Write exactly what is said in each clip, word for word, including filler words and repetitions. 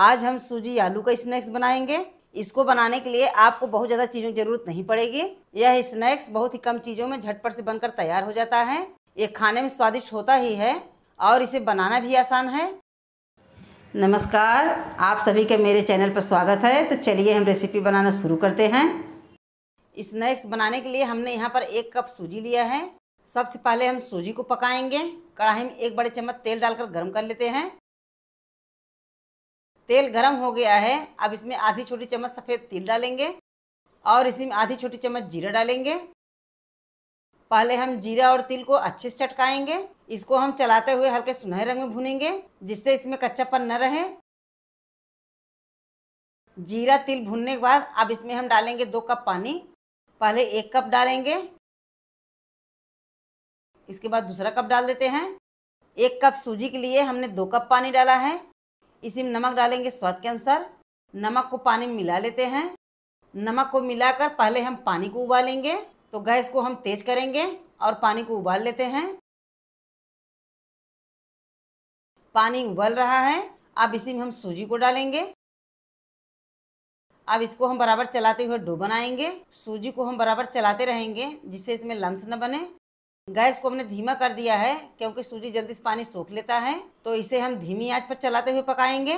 आज हम सूजी आलू का स्नैक्स बनाएंगे। इसको बनाने के लिए आपको बहुत ज़्यादा चीज़ों की ज़रूरत नहीं पड़ेगी। यह स्नैक्स बहुत ही कम चीज़ों में झटपट से बनकर तैयार हो जाता है। ये खाने में स्वादिष्ट होता ही है और इसे बनाना भी आसान है। नमस्कार, आप सभी के मेरे चैनल पर स्वागत है। तो चलिए हम रेसिपी बनाना शुरू करते हैं। स्नैक्स बनाने के लिए हमने यहाँ पर एक कप सूजी लिया है। सबसे पहले हम सूजी को पकाएंगे। कढ़ाई में एक बड़े चम्मच तेल डालकर गर्म कर लेते हैं। तेल गरम हो गया है। अब इसमें आधी छोटी चम्मच सफ़ेद तिल डालेंगे और इसी में आधी छोटी चम्मच जीरा डालेंगे। पहले हम जीरा और तिल को अच्छे से चटकाएंगे। इसको हम चलाते हुए हल्के सुनहरे रंग में भूनेंगे, जिससे इसमें कच्चापन न रहे। जीरा तिल भूनने के बाद अब इसमें हम डालेंगे दो कप पानी। पहले एक कप डालेंगे, इसके बाद दूसरा कप डाल देते हैं। एक कप सूजी के लिए हमने दो कप पानी डाला है। इसी में नमक डालेंगे स्वाद के अनुसार। नमक को पानी में मिला लेते हैं। नमक को मिलाकर पहले हम पानी को उबालेंगे। तो गैस को हम तेज करेंगे और पानी को उबाल लेते हैं। पानी उबल रहा है। अब इसी में हम सूजी को डालेंगे। अब इसको हम बराबर चलाते हुए डो बनाएंगे। सूजी को हम बराबर चलाते रहेंगे, जिससे इसमें लम्स न बने। गैस को हमने धीमा कर दिया है, क्योंकि सूजी जल्दी से पानी सोख लेता है। तो इसे हम धीमी आंच पर चलाते हुए पकाएंगे।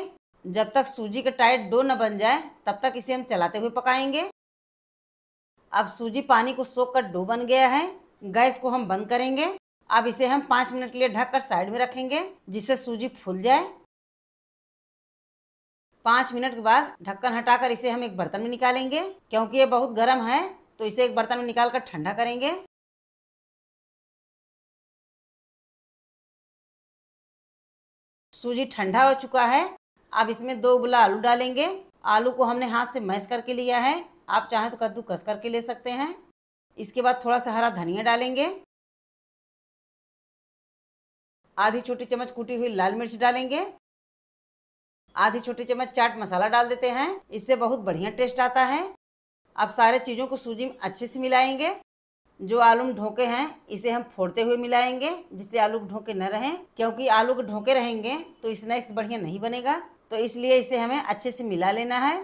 जब तक सूजी का टाइट डो न बन जाए, तब तक इसे हम चलाते हुए पकाएंगे। अब सूजी पानी को सोख कर डो बन गया है। गैस को हम बंद करेंगे। अब इसे हम पाँच मिनट के लिए ढककर साइड में रखेंगे, जिससे सूजी फूल जाए। पाँच मिनट के बाद ढक्कन हटाकर इसे हम एक बर्तन में निकालेंगे। क्योंकि ये बहुत गर्म है, तो इसे एक बर्तन में निकाल कर ठंडा करेंगे। सूजी ठंडा हो चुका है। अब इसमें दो उबला आलू डालेंगे। आलू को हमने हाथ से मैश करके लिया है। आप चाहें तो कद्दू कस करके ले सकते हैं। इसके बाद थोड़ा सा हरा धनिया डालेंगे। आधी छोटी चम्मच कूटी हुई लाल मिर्च डालेंगे। आधी छोटी चम्मच चाट मसाला डाल देते हैं। इससे बहुत बढ़िया टेस्ट आता है। अब सारे चीज़ों को सूजी में अच्छे से मिलाएंगे। जो आलू में ढोके हैं, इसे हम फोड़ते हुए मिलाएंगे, जिससे आलू के ढोके न रहें। क्योंकि आलू के ढोके रहेंगे तो स्नैक्स बढ़िया नहीं बनेगा। तो इसलिए इसे हमें अच्छे से मिला लेना है।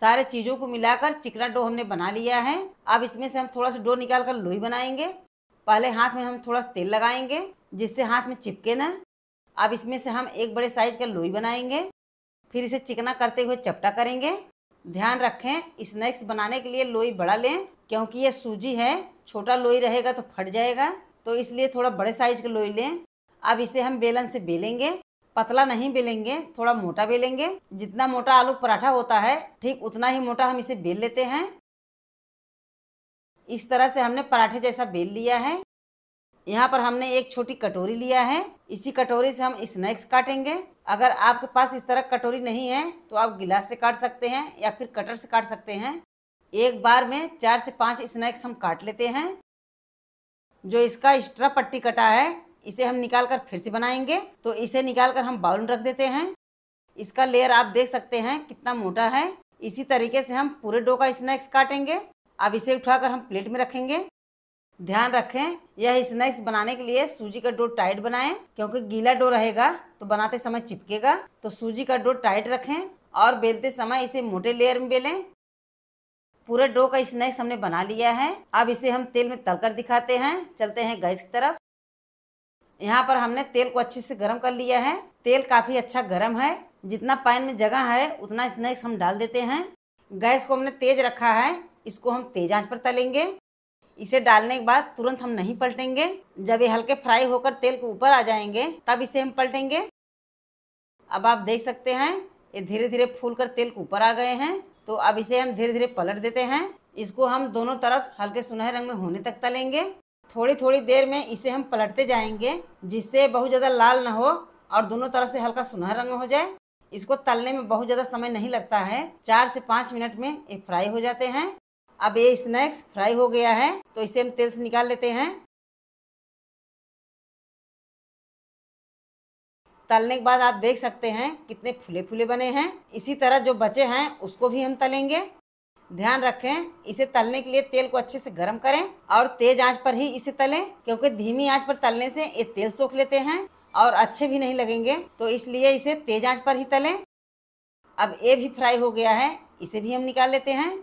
सारे चीज़ों को मिलाकर चिकना डो हमने बना लिया है। अब इसमें से हम थोड़ा सा डो निकाल कर लोई बनाएंगे। पहले हाथ में हम थोड़ा सा तेल लगाएंगे, जिससे हाथ में चिपके ना। अब इसमें से हम एक बड़े साइज का लोई बनाएंगे। फिर इसे चिकना करते हुए चपटा करेंगे। ध्यान रखें, स्नैक्स बनाने के लिए लोई बड़ा लें, क्योंकि ये सूजी है। छोटा लोई रहेगा तो फट जाएगा, तो इसलिए थोड़ा बड़े साइज का लोई लें। अब इसे हम बेलन से बेलेंगे। पतला नहीं बेलेंगे, थोड़ा मोटा बेलेंगे। जितना मोटा आलू पराठा होता है, ठीक उतना ही मोटा हम इसे बेल लेते हैं। इस तरह से हमने पराठे जैसा बेल लिया है। यहाँ पर हमने एक छोटी कटोरी लिया है। इसी कटोरी से हम स्नैक्स काटेंगे। अगर आपके पास इस तरह कटोरी नहीं है, तो आप गिलास से काट सकते हैं या फिर कटर से काट सकते हैं। एक बार में चार से पाँच स्नैक्स हम काट लेते हैं। जो इसका एक्स्ट्रा पट्टी कटा है, इसे हम निकाल कर फिर से बनाएंगे। तो इसे निकाल कर हम बाउल में रख देते हैं। इसका लेयर आप देख सकते हैं कितना मोटा है। इसी तरीके से हम पूरे डो का स्नैक्स काटेंगे। अब इसे उठाकर हम प्लेट में रखेंगे। ध्यान रखें, यह स्नैक्स बनाने के लिए सूजी का डो टाइट बनाएं, क्योंकि गीला डो रहेगा तो बनाते समय चिपकेगा। तो सूजी का डो टाइट रखें और बेलते समय इसे मोटे लेयर में बेलें। पूरे डो का स्नैक्स हमने बना लिया है। अब इसे हम तेल में तलकर दिखाते हैं। चलते हैं गैस की तरफ। यहाँ पर हमने तेल को अच्छे से गर्म कर लिया है। तेल काफ़ी अच्छा गर्म है। जितना पैन में जगह है, उतना स्नैक्स हम डाल देते हैं। गैस को हमने तेज रखा है। इसको हम तेज आंच पर तलेंगे। इसे डालने के बाद तुरंत हम नहीं पलटेंगे। जब ये हल्के फ्राई होकर तेल के ऊपर आ जाएंगे, तब इसे हम पलटेंगे। अब आप देख सकते हैं ये धीरे धीरे फूलकर तेल के ऊपर आ गए हैं। तो अब इसे हम धीरे धीरे पलट देते हैं। इसको हम दोनों तरफ हल्के सुनहरे रंग में होने तक तलेंगे। थोड़ी थोड़ी देर में इसे हम पलटते जाएंगे, जिससे बहुत ज़्यादा लाल ना हो और दोनों तरफ से हल्का सुनहरा रंग हो जाए। इसको तलने में बहुत ज़्यादा समय नहीं लगता है। चार से पाँच मिनट में ये फ्राई हो जाते हैं। अब ये स्नैक्स फ्राई हो गया है, तो इसे हम तेल से निकाल लेते हैं। तलने के बाद आप देख सकते हैं कितने फूले फूले बने हैं। इसी तरह जो बचे हैं उसको भी हम तलेंगे। ध्यान रखें, इसे तलने के लिए तेल को अच्छे से गर्म करें और तेज आंच पर ही इसे तलें, क्योंकि धीमी आंच पर तलने से ये तेल सोख लेते हैं। और अच्छे भी नहीं लगेंगे, तो इसलिए इसे तेज आंच पर ही तलें। अब ये भी फ्राई हो गया है, इसे भी हम निकाल लेते हैं।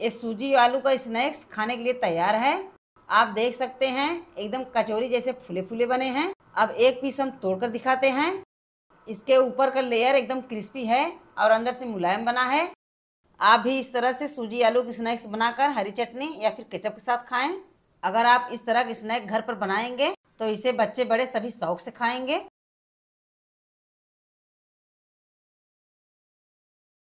ये सूजी आलू का स्नैक्स खाने के लिए तैयार है। आप देख सकते हैं एकदम कचौरी जैसे फूले फूले बने हैं। अब एक पीस हम तोड़कर दिखाते हैं। इसके ऊपर का लेयर एकदम क्रिस्पी है और अंदर से मुलायम बना है। आप भी इस तरह से सूजी आलू के स्नैक्स बनाकर हरी चटनी या फिर केचप के साथ खाएं। अगर आप इस तरह के स्नैक घर पर बनाएंगे तो इसे बच्चे बड़े सभी शौक से खाएंगे।